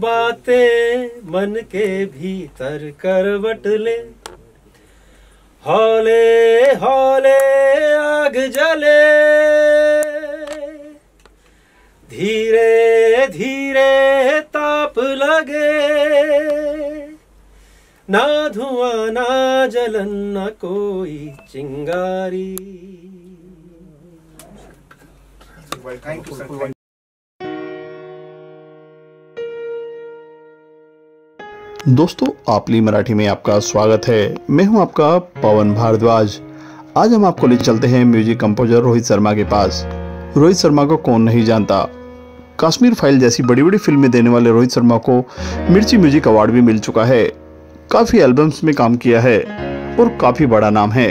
बातें मन के भीतर करवट ले, हौले हौले आग जले, धीरे धीरे ताप लगे, ना धुआं ना जलन ना कोई चिंगारी। Thank you sir. दोस्तों, आपली मराठी में आपका स्वागत है। मैं हूं आपका पवन भारद्वाज। आज हम आपको ले चलते हैं म्यूजिक कंपोजर रोहित शर्मा के पास। रोहित शर्मा को कौन नहीं जानता। कश्मीर फाइल जैसी बड़ी बड़ी फिल्में देने वाले रोहित शर्मा को मिर्ची म्यूजिक अवार्ड भी मिल चुका है। काफ़ी एल्बम्स में काम किया है और काफ़ी बड़ा नाम है।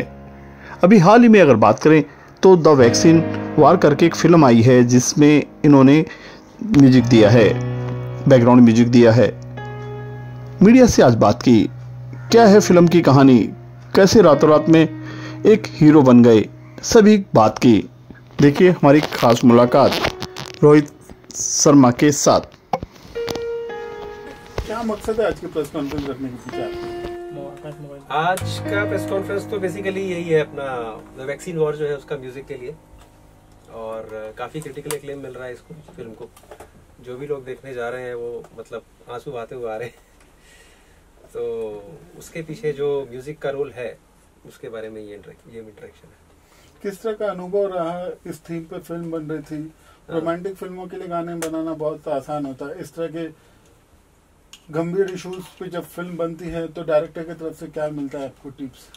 अभी हाल ही में अगर बात करें तो द वैक्सीन वार करके एक फिल्म आई है जिसमें इन्होंने म्यूजिक दिया है, बैकग्राउंड म्यूजिक दिया है। मीडिया से आज बात की, क्या है फिल्म की कहानी, कैसे रातों रात में एक हीरो बन गए, सभी बात की। देखिए हमारी खास मुलाकात रोहित शर्मा के साथ। क्या मकसद है आज के प्रेस कॉन्फ्रेंस रखने के पीछे? आज का प्रेस कॉन्फ्रेंस तो बेसिकली यही है, अपना द वैक्सीन वॉर जो है उसका म्यूजिक के लिए, और काफ़ी क्रिटिकल एक्लेम मिल रहा है इसको, फिल्म को। जो भी लोग देखने जा रहे हैं वो मतलब आंसू बहाते हुए आ रहे हैं। तो उसके पीछे जो म्यूजिक का रोल है उसके बारे में ये इंटरेक्शन है। किस तरह का अनुभव रहा? इस थीम पे फिल्म बन रही थी। रोमांटिक फिल्मों के लिए गाने बनाना बहुत आसान होता है, इस तरह के गंभीर इश्यूज पे जब फिल्म बनती है तो डायरेक्टर की तरफ से क्या मिलता है आपको टिप्स?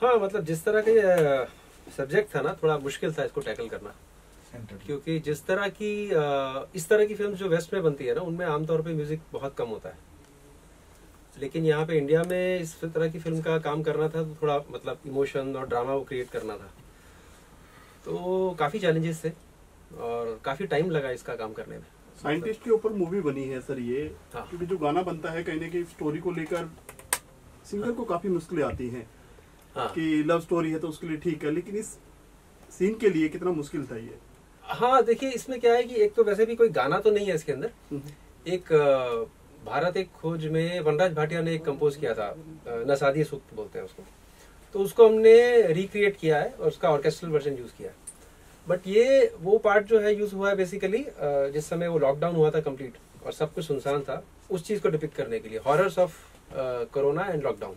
हाँ, मतलब जिस तरह का सब्जेक्ट था ना, थोड़ा मुश्किल था इसको टैकल करना, क्योंकि जिस तरह की इस तरह की फिल्म जो वेस्ट में बनती है ना, उनमें आमतौर पर म्यूजिक बहुत कम होता है। लेकिन यहाँ पे इंडिया में इस तरह की फिल्म का काम करना था तो थोड़ा मतलब इमोशन और ड्रामा को क्रिएट करना था, तो काफ़ी चैलेंजेस थे और काफ़ी टाइम लगा इसका काम करने में। साइंटिस्ट के ऊपर मूवी बनी है सर ये, क्योंकि जो गाना बनता है कहीं ना कहीं स्टोरी को लेकर सिंगर को काफ़ी मुश्किलें आती हैं कि लव स्टोरी है तो उसके लिए ठीक है, लेकिन इस सीन के लिए कितना मुश्किल था ये? हाँ, देखिए इसमें क्या है कि एक तो वैसे भी कोई गाना तो नहीं है इसके अंदर। एक भारत एक खोज में वनराज भाटिया ने एक कंपोज किया था, नसादी सूक्त बोलते हैं उसको, तो उसको हमने रिक्रिएट किया है और उसका ऑर्केस्ट्रल वर्जन यूज़ किया है। बट ये वो पार्ट जो है यूज़ हुआ है बेसिकली जिस समय वो लॉकडाउन हुआ था कंप्लीट और सब कुछ सुनसान था, उस चीज़ को डिपिक्ट करने के लिए, horrors of corona and lockdown.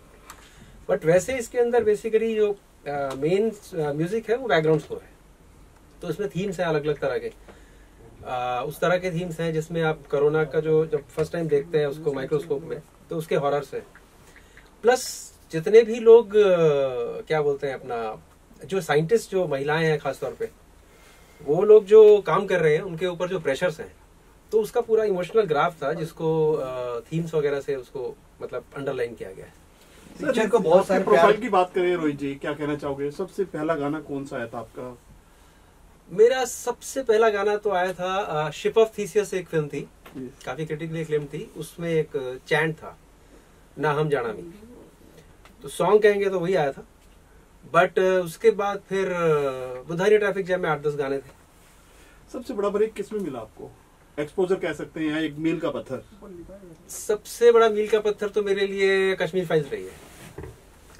But वैसे इसके अंदर बेसिकली जो मेन म्यूजिक है वो बैकग्राउंड स्कोर है, तो इसमें थीम्स हैं अलग अलग तरह के। उस तरह के थीम्स हैं जिसमें आप कोरोना का जो जब फर्स्ट टाइम देखते हैं उसको माइक्रोस्कोप में, तो उसके हॉरर्स हैं। प्लस जितने भी लोग क्या बोलते हैं अपना, जो साइंटिस्ट जो महिलाएं हैं खासतौर पे, वो लोग जो काम कर रहे हैं उनके ऊपर जो प्रेशर्स हैं, तो उसका पूरा इमोशनल ग्राफ था जिसको थीम्स वगैरह से उसको मतलब अंडरलाइन किया गया है। पिक्चर को बहुत सारे प्रोफाइल की बात करें रोहित जी, क्या कहना चाहोगे? सबसे पहला गाना कौन सा आया था आपका? मेरा सबसे पहला गाना तो आया था शिप ऑफ थीसियस, एक फिल्म थी काफी क्रिटिकली एक्लेम्ड थी, उसमें एक चैंट था ना हम जाना मी, तो सॉन्ग कहेंगे तो वही आया था। बट उसके बाद फिर बुद्धा इन ट्रैफिक जैम में 8-10 गाने थे। सबसे बड़ा ब्रेक किसमें मिला आपको? एक्सपोजर कह सकते हैं या एक मील का पत्थर? सबसे बड़ा मील का पत्थर तो मेरे लिए कश्मीर फाइल्स रही है।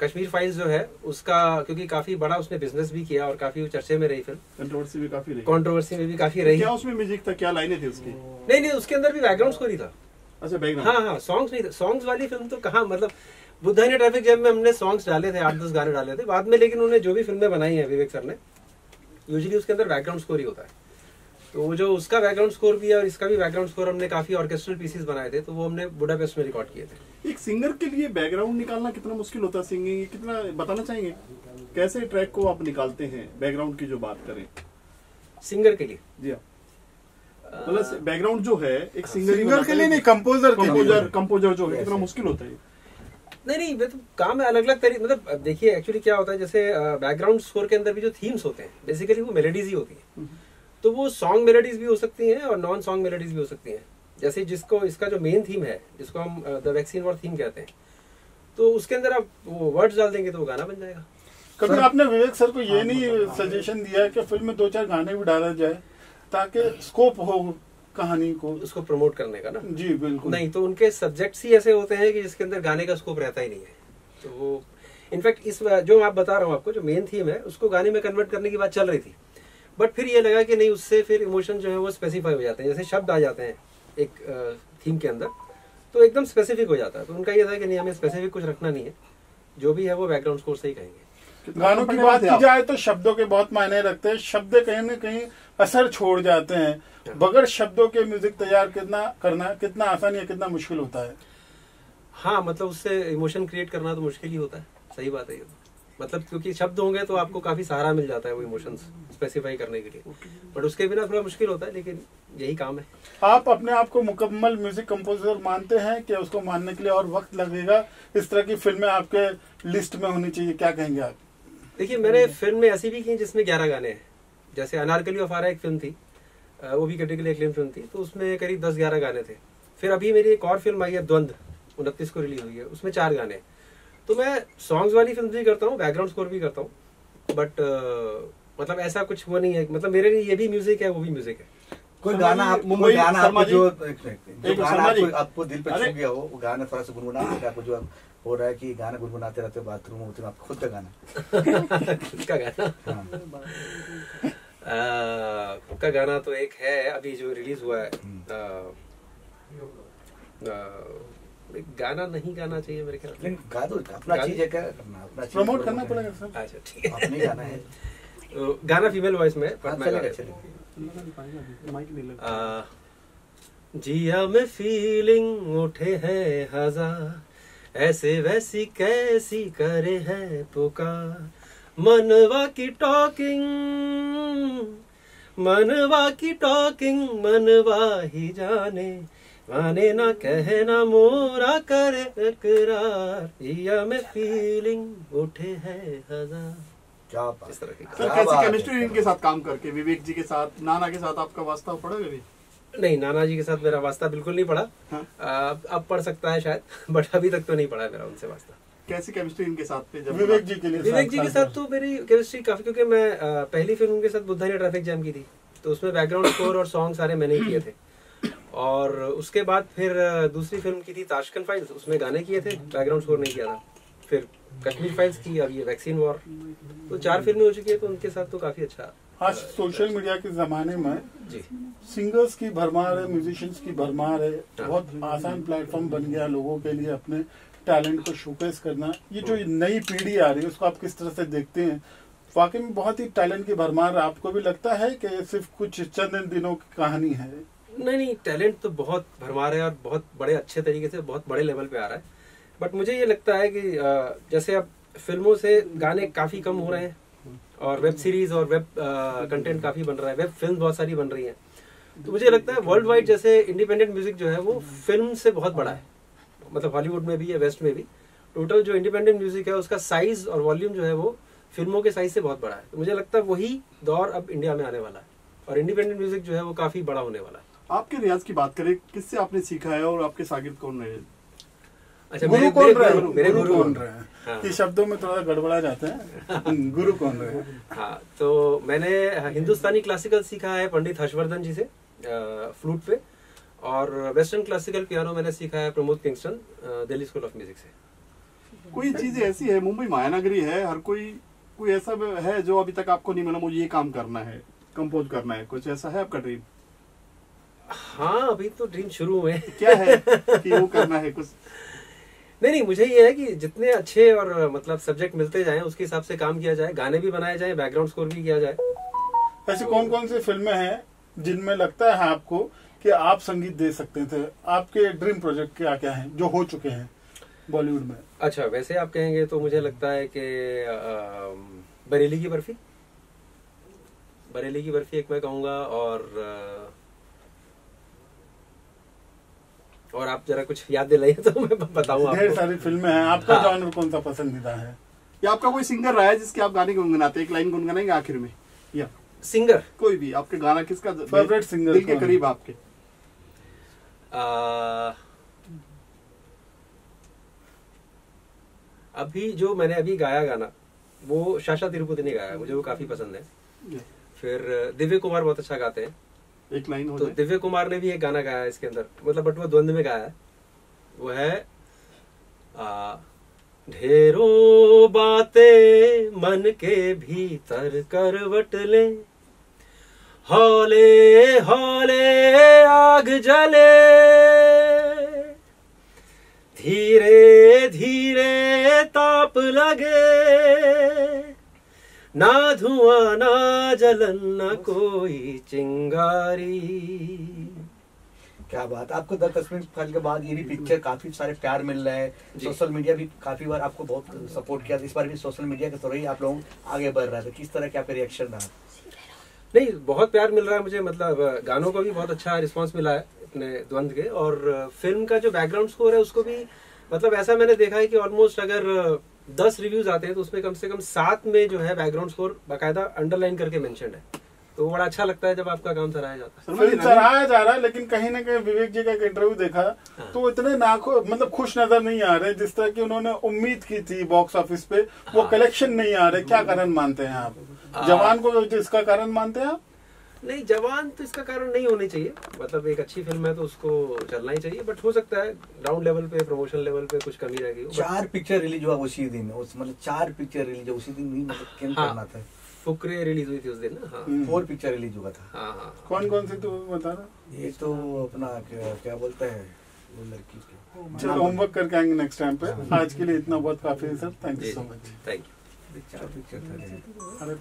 कश्मीर फाइल्स जो है उसका, क्योंकि काफी बड़ा उसने बिजनेस भी किया और काफी चर्चे में रही फिल्म, कंट्रोवर्सी भी काफी रही, क्या उसमें म्यूजिक था, क्या लाइनें थी उसकी? नहीं, उसके अंदर भी बैकग्राउंड स्कोर ही था। अच्छा, बैकग्राउंड। हाँ, सॉन्ग्स नहीं थे। सॉन्ग्स वाली फिल्म तो कहाँ, मतलब बुद्धा इन ट्रैफिक जैम में हमने सॉन्ग्स डाले थे, 8-10 गाने डाले थे बाद में। लेकिन उन्होंने जो भी फिल्में बनाई है विवेक सर ने, यूजली उसके अंदर बैकग्राउंड स्कोर ही होता है, तो वो जो उसका बैकग्राउंड स्कोर भी है और इसका भी बैकग्राउंड स्कोर, हमने काफी ऑर्केस्ट्रल पीसेस बनाए थे, तो वो हमने बुडापेस्ट में रिकॉर्ड किए थे। एक सिंगर के लिए बैकग्राउंड निकालना कितना मुश्किल होता है? सिंगिंग कितना, बताना चाहेंगे कैसे ट्रैक को आप निकालते हैं? बैकग्राउंड की जो बात करें सिंगर के लिए, जी हाँ, मतलब बैकग्राउंड जो है एक सिंगर के लिए नहीं, कंपोजर जो है, कितना मुश्किल होता है? नहीं, काम अलग अलग तरीके, मतलब देखिए एक्चुअली क्या होता है, जैसे बैकग्राउंड स्कोर के अंदर भी जो थीम्स होते हैं बेसिकली वो मेलेडीज ही होती है, तो वो सॉन्ग मेलोडीज भी हो सकती हैं और नॉन सॉन्ग मेलोडीज भी हो सकती हैं। जैसे जिसको इसका जो मेन थीम है, जिसको हम द वैक्सीन वॉर थीम कहते हैं, तो उसके अंदर आप वर्ड्स डाल देंगे तो वो गाना बन जाएगा। कभी आपने विवेक सर को ये नहीं सजेशन दिया है कि फिल्म में 2-4 गाने भी डाला जाए ताकि स्कोप हो कहानी को उसको प्रमोट करने का ना। जी बिल्कुल। नहीं तो उनके सब्जेक्ट्स ही ऐसे होते हैं कि जिसके अंदर गाने का स्कोप रहता ही नहीं है। तो वो इनफैक्ट इस जो मैं आप बता रहा हूँ आपको जो मेन थीम है उसको गाने में कन्वर्ट करने की बात चल रही थी, बट फिर ये लगा कि नहीं उससे फिर इमोशन जो है वो स्पेसिफाई हो जाते हैं, जैसे शब्द आ जाते हैं एक थीम के अंदर तो एकदम स्पेसिफिक हो जाता है। तो उनका ये था कि नहीं हमें स्पेसिफिक कुछ रखना नहीं है, जो भी है वो बैकग्राउंड स्कोर से ही कहेंगे। गानों की बात की जाए तो शब्दों के बहुत मायने रखते हैं, शब्द कहीं ना कहीं असर छोड़ जाते हैं। बगैर शब्दों के म्यूजिक तैयार कितना आसान या कितना मुश्किल होता है। हाँ मतलब उससे इमोशन क्रिएट करना तो मुश्किल ही होता है, सही बात है ये तो। मतलब क्योंकि शब्द होंगे तो आपको काफी सहारा मिल जाता है वो इमोशंस स्पेसिफाई करने के लिए, बट उसके बिना थोड़ा मुश्किल होता है, लेकिन यही काम है। आप अपने आप को मुकम्मल म्यूजिक कंपोजर मानते हैं कि उसको मानने के लिए और वक्त लगेगा? इस तरह की फिल्में आपके लिस्ट में होनी चाहिए, क्या कहेंगे आप? देखिए मैंने फिल्में ऐसी भी की जिसमें 11 गाने हैं, जैसे अनारकली ऑफ आरा एक फिल्म थी, वो भी कैटेगरी एक्लेम फिल्म थी, तो उसमें करीब 10-11 गाने थे। फिर अभी मेरी एक और फिल्म आई है द्वंद, 29 को रिलीज हुई है, उसमें 4 गाने हैं। तो मैं सॉन्ग्स वाली फिल्म भी करता हूँ, बैकग्राउंड स्कोर भी करता हूँ, बट मतलब ऐसा कुछ वो नहीं है, मतलब मेरे लिए ये भी म्यूजिक है वो भी म्यूजिक है। कोई गाना आपको जो आपको दिल पे छू गया हो वो गाना थोड़ा सा गुनगुनाते आपको जो हो रहा है कि गाना गुनगुनाते रहते हो बाथरूम में, आप खुद का गाना खुद का गाना तो एक है अभी जो रिलीज हुआ है, गाना नहीं गाना चाहिए मेरे ख्याल में, गा दो अपना चीज है, क्या करना प्रमोट करना पड़ेगा सर। अच्छा ठीक है, अपना गाना है, गाना फीमेल वॉइस में जिया में फीलिंग उठे है हजार, ऐसे वैसी कैसी करे है पुकार, मनवा की टॉकिंग मनवा ही जाने, माने ना कहे ना मोरा करे इकरार, जिया में फीलिंग उठे है हजार। क्या बात है सर, कैसी केमिस्ट्री इनके साथ काम करके, विवेक जी के साथ, नाना के साथ आपका वास्ता पड़ा कभी? नहीं, नाना जी के साथ मेरा वास्ता बिल्कुल नहीं पड़ा। हाँ? अब पढ़ सकता है शायद, बट अभी तक तो नहीं पड़ा मेरा उनसे वास्ता। कैसी केमिस्ट्री इनके साथ पे जब विवेक जी के साथ तो मेरी केमिस्ट्री काफी, क्योंकि मैं पहली फिल्म उनके साथ बुद्धा ने ट्रैफिक जैम की थी, तो उसमें बैकग्राउंड स्कोर और सॉन्ग सारे मैंने किए थे। और उसके बाद फिर दूसरी फिल्म की थी ताशकंद फाइल्स, उसमें गाने किए थे, बैकग्राउंड स्कोर नहीं किया था। फिर कश्मीर फाइल्स की, अब ये वैक्सीन वॉर, तो 4 फिल्में हो चुकी है, तो उनके साथ तो काफी अच्छा। आज सोशल मीडिया के जमाने में जी सिंगर्स की भरमार है, म्यूजिशियंस की भरमार है, बहुत आसान प्लेटफॉर्म बन गया लोगों के लिए अपने टैलेंट को शोकेस करना। ये जो नई पीढ़ी आ रही है उसको आप किस तरह से देखते हैं? वाकई में बहुत ही टैलेंट की भरमार, आपको भी लगता है कि सिर्फ कुछ चंद दिनों की कहानी है? नहीं, टैलेंट तो बहुत भरमार है और बहुत बड़े अच्छे तरीके से बहुत बड़े लेवल पे आ रहा है, बट मुझे ये लगता है कि जैसे अब फिल्मों से गाने काफ़ी कम हो रहे हैं और वेब सीरीज़ और वेब कंटेंट काफ़ी बन रहा है, वेब फिल्म बहुत सारी बन रही हैं, तो मुझे लगता है वर्ल्ड वाइड जैसे इंडिपेंडेंट म्यूजिक जो है वो फिल्म से बहुत बड़ा है। मतलब हॉलीवुड में भी या वेस्ट में भी टोटल जो इंडिपेंडेंट म्यूजिक है उसका साइज़ और वॉल्यूम जो है वो फिल्मों के साइज़ से बहुत बड़ा है। तो मुझे लगता है वही दौर अब इंडिया में आने वाला है और इंडिपेंडेंट म्यूजिक जो है वो काफ़ी बड़ा होने वाला है। आपके रियाज की बात करें, किससे आपने सीखा है और आपके शागिर्द कौन रहे? अच्छा, गुरु कौन रहे हैं? हाँ। ये शब्दों में थोड़ा गड़बड़ा जाता है, गुरु कौन रहे हैं? हाँ, तो मैंने हिंदुस्तानी क्लासिकल सीखा है पंडित हर्षवर्धन जी से फ्लूट पे, और वेस्टर्न क्लासिकल पियानो मैंने सीखा है Pramod Kingston Delhi school of music से। कोई चीजें ऐसी है, मुंबई महानगरी है, हर कोई ऐसा है जो अभी तक आपको नहीं मिला मुझे ये काम करना है, कंपोज करना है, कुछ ऐसा है आपका ड्रीम? हाँ, अभी तो ड्रीम शुरू हुए। क्या है कि वो करना है कुछ? नहीं, मुझे ये है कि जितने अच्छे और मतलब सब्जेक्ट मिलते जाएं उसके हिसाब से काम किया जाए, गाने भी बनाए जाएं, बैकग्राउंड स्कोर भी किया जाए। ऐसे कौन कौन सी फिल्में हैं जिनमें लगता है आपको कि आप संगीत दे सकते थे? आपके ड्रीम प्रोजेक्ट क्या क्या हैं जो हो चुके हैं बॉलीवुड में? अच्छा, वैसे आप कहेंगे तो मुझे लगता है कि बरेली की बर्फी, बरेली की बर्फी एक मैं कहूँगा, और आप जरा कुछ याद दिलाइए तो मैं बताऊँ। ढेर सारी फिल्में हैं। आपका जॉनर कौन सा पसंदीदा है, या आपका कोई सिंगर रहा है जिसके आप गाने गुनगुनाते हैं? एक लाइन गुनगुनाएंगे आखिर में, या सिंगर कोई भी आपके गाना किसका फेवरेट सिंगर दिल के करीब आपके? अभी जो मैंने अभी गाया गाना वो शाशा तिरुपति ने गाया, मुझे वो काफी पसंद है। फिर दिव्य कुमार बहुत अच्छा गाते हैं, एक लाइन हो तो जाए। दिव्य कुमार ने भी एक गाना गाया है इसके अंदर, मतलब बट वो द्वंद में गाया है, वो है ढेरों बातें मन के भीतर करवट ले, हौले हौले आग जले, धीरे धीरे ताप लगे, ना धुआं ना जलन ना कोई चिंगारी। क्या बात, आपको द कश्मीर फाइल के बाद ये भी पिक्चर काफी सारे प्यार मिल रहा है, सोशल मीडिया भी काफी बार आपको बहुत सपोर्ट किया, इस बार भी सोशल मीडिया के थ्रू ही आप लोग आगे बढ़ रहे थे, किस तरह क्या रिएक्शन रहा? नहीं, बहुत प्यार मिल रहा है मुझे, मतलब गानों को भी बहुत अच्छा रिस्पांस मिला है अपने द्वंद के, और फिल्म का जो बैकग्राउंड स्कोर है उसको भी, मतलब ऐसा मैंने देखा है कि ऑलमोस्ट अगर 10 रिव्यूज आते हैं तो उसमें कम से कम 7 में जो है बैकग्राउंड स्कोर बाकायदा अंडरलाइन करके मेंशन है, तो बड़ा अच्छा लगता है जब आपका काम सराहा जाता है। सराहा जा रहा है, लेकिन कहीं ना कहीं विवेक जी का एक इंटरव्यू देखा तो इतने नाखो मतलब खुश नजर नहीं आ रहे जिस तरह की उन्होंने उम्मीद की थी बॉक्स ऑफिस पे, वो कलेक्शन नहीं आ रहे, क्या कारण मानते हैं आप? जवान को इसका कारण मानते हैं आप? नहीं, जवान तो इसका कारण नहीं होनी चाहिए, मतलब एक अच्छी फिल्म है तो उसको चलना ही चाहिए, बट हो सकता है ग्राउंड लेवल पे, प्रमोशन लेवल पे कुछ कमी रह गई। 4 पिक्चर रिलीज हुआ उसी दिन, मतलब 4 पिक्चर रिलीज उसी दिन, करना था फुकरे रिलीज हुई थी उस दिन ना, हाँ 4 पिक्चर रिलीज हुआ था। हाँ, कौन कौन सी तो बता रहा? ये तो अपना क्या बोलते हैं वो लड़की, चलो होमवर्क करके आएंगे नेक्स्ट टाइम पे, आज के लिए इतना बहुत काफी है sir, thank you so much. Thank you.